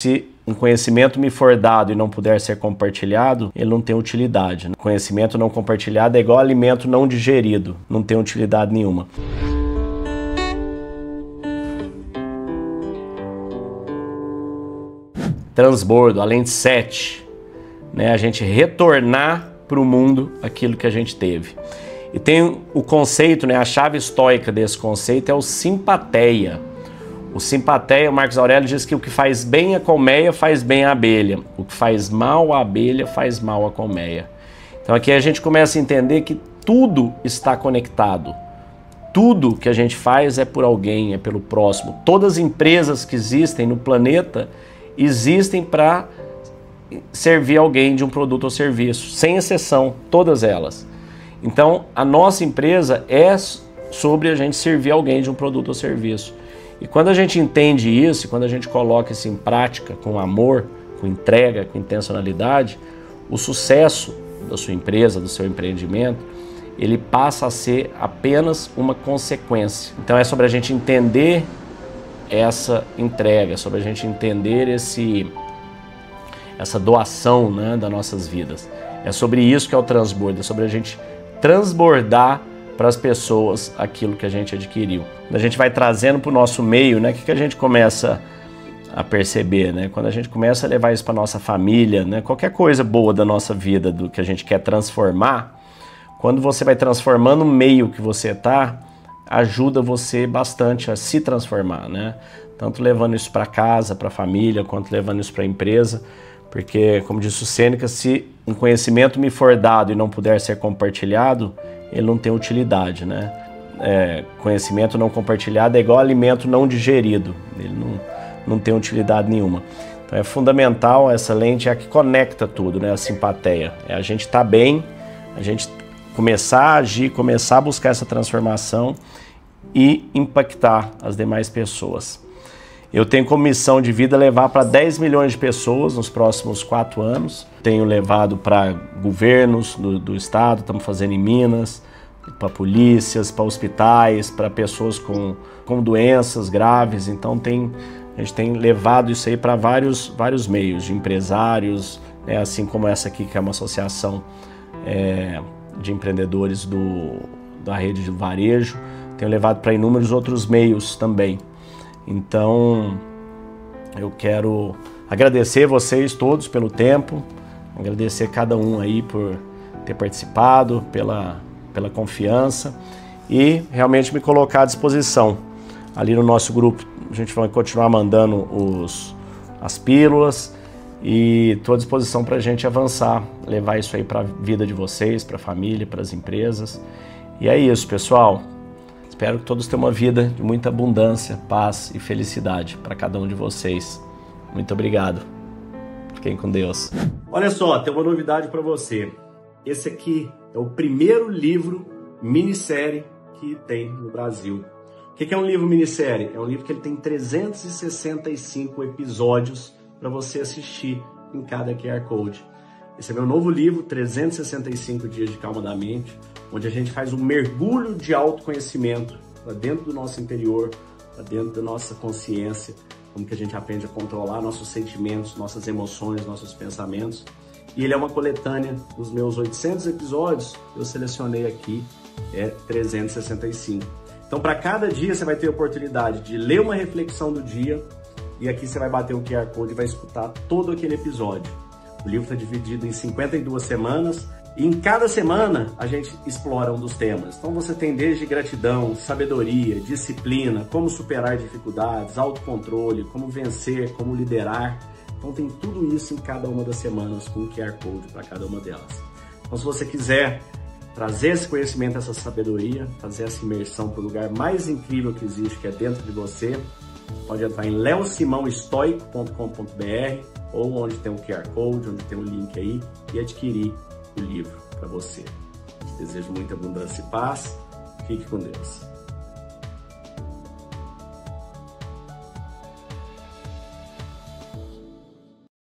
Se um conhecimento me for dado e não puder ser compartilhado, ele não tem utilidade. Conhecimento não compartilhado é igual alimento não digerido, não tem utilidade nenhuma. Transbordo, além de 7, né? A gente retornar para o mundo aquilo que a gente teve. E tem o conceito, né? A chave estoica desse conceito é o Sympatheia. O Sympatheia, o Marcos Aurélio diz que o que faz bem a colmeia faz bem a abelha. O que faz mal a abelha faz mal a colmeia. Então aqui a gente começa a entender que tudo está conectado. Tudo que a gente faz é por alguém, é pelo próximo. Todas as empresas que existem no planeta existem para servir alguém de um produto ou serviço. Sem exceção, todas elas. Então a nossa empresa é sobre a gente servir alguém de um produto ou serviço. E quando a gente entende isso, quando a gente coloca isso em prática com amor, com entrega, com intencionalidade, o sucesso da sua empresa, do seu empreendimento, ele passa a ser apenas uma consequência. Então é sobre a gente entender essa entrega, é sobre a gente entender essa doação, né, das nossas vidas. É sobre isso que é o transbordo, é sobre a gente transbordar para as pessoas aquilo que a gente adquiriu. Quando a gente vai trazendo para o nosso meio, né? Que a gente começa a perceber, né? Quando a gente começa a levar isso para nossa família, né? Qualquer coisa boa da nossa vida, do que a gente quer transformar, quando você vai transformando o meio que você está, ajuda você bastante a se transformar, né? Tanto levando isso para casa, para a família, quanto levando isso para a empresa, porque, como disse o Sêneca, se um conhecimento me for dado e não puder ser compartilhado, ele não tem utilidade, né? Conhecimento não compartilhado é igual alimento não digerido, ele não tem utilidade nenhuma. Então é fundamental, essa lente é a que conecta tudo, né? A Sympatheia. É a gente estar bem, a gente começar a agir, começar a buscar essa transformação e impactar as demais pessoas. Eu tenho como missão de vida levar para 10 milhões de pessoas nos próximos 4 anos. Tenho levado para governos do estado, estamos fazendo em Minas, para polícias, para hospitais, para pessoas com doenças graves. Então a gente tem levado isso aí para vários meios, de empresários, né, assim como essa aqui, que é uma associação de empreendedores da rede de varejo. Tenho levado para inúmeros outros meios também. Então, eu quero agradecer vocês todos pelo tempo, agradecer cada um aí por ter participado, pela confiança e realmente me colocar à disposição. Ali no nosso grupo, a gente vai continuar mandando as pílulas e estou à disposição para a gente avançar, levar isso aí para a vida de vocês, para a família, para as empresas. E é isso, pessoal. Espero que todos tenham uma vida de muita abundância, paz e felicidade para cada um de vocês. Muito obrigado. Fiquem com Deus. Olha só, tem uma novidade para você. Esse aqui é o primeiro livro minissérie que tem no Brasil. O que é um livro minissérie? É um livro que ele tem 365 episódios para você assistir em cada QR Code. Esse é meu novo livro, 365 Dias de Calma da Mente, onde a gente faz um mergulho de autoconhecimento para dentro do nosso interior, para dentro da nossa consciência, como que a gente aprende a controlar nossos sentimentos, nossas emoções, nossos pensamentos. E ele é uma coletânea dos meus 800 episódios, eu selecionei aqui 365. Então, para cada dia, você vai ter a oportunidade de ler uma reflexão do dia e aqui você vai bater um QR Code e vai escutar todo aquele episódio. O livro está dividido em 52 semanas, e em cada semana a gente explora um dos temas. Então você tem desde gratidão, sabedoria, disciplina, como superar dificuldades, autocontrole, como vencer, como liderar. Então tem tudo isso em cada uma das semanas com um QR Code para cada uma delas. Então se você quiser trazer esse conhecimento, essa sabedoria, fazer essa imersão para o lugar mais incrível que existe, que é dentro de você, pode entrar em leosimaoestoico.com.br ou onde tem um QR Code, onde tem um link aí e adquirir o livro para você. Desejo muita abundância e paz. Fique com Deus.